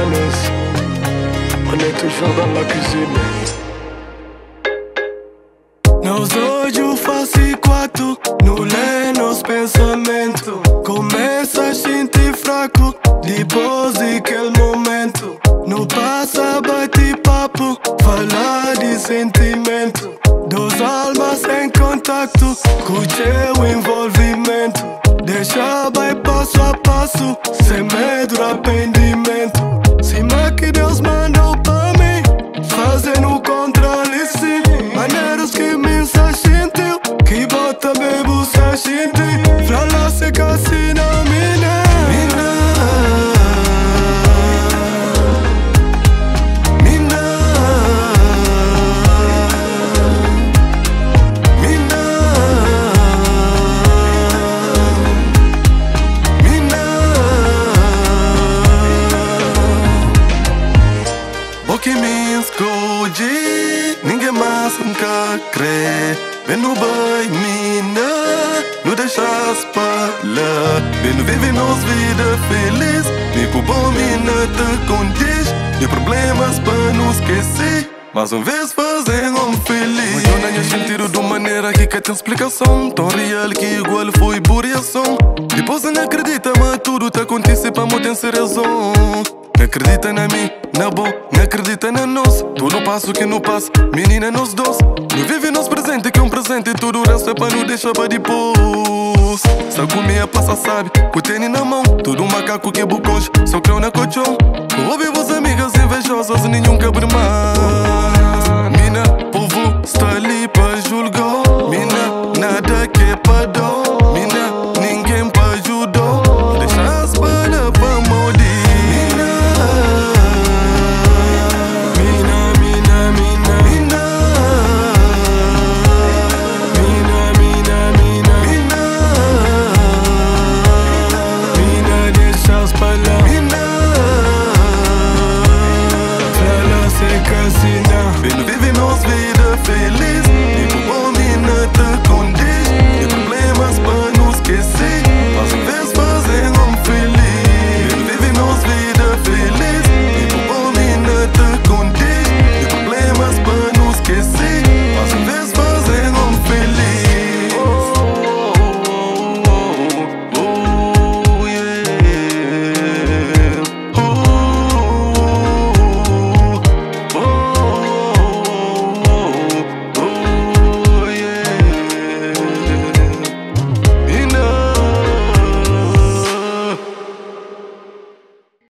mayonnaise. Prenez toujours dans la cuisine. Nos olhos fazem quatro no lenos pensamento. Começa a sentir fraco depois daquele momento. Não passa bate papo, falar de sentimento. Duas almas em contacto, com teu envolvimento. Deixa vai passo a passo, sem medo do arrependimento. Cima que Deus mandou pra mim, fazendo o controle sim. Maneiras que me sentiu, que bota bebo se sentir. Pra lá se cassina Mina. Boki mi escudi, ninguém mais nunca crê. Vem no banho, mina, não deixas para lá. Vem no vive nos vida feliz, nem com bom mina te condiz. De problemas para não esquecer, mas uma vez fazem feliz. Mas eu não tinha sentido de maneira que tem explicação. Tão real que igual foi buriação. Depois não acredita, mas tudo te acontece para não ter razão. Não acredita na mim, na bom, não acredita na nós. Tudo passo que não passa, menina nos dois. Não vive nos presente que um presente. Tudo o resto é para não deixar para depois. Só comia passa sabe, com tênis na mão. Tudo macaco que buconge, só creu na colchão. Ouve vos amigas invejosas, nenhum quebra mais.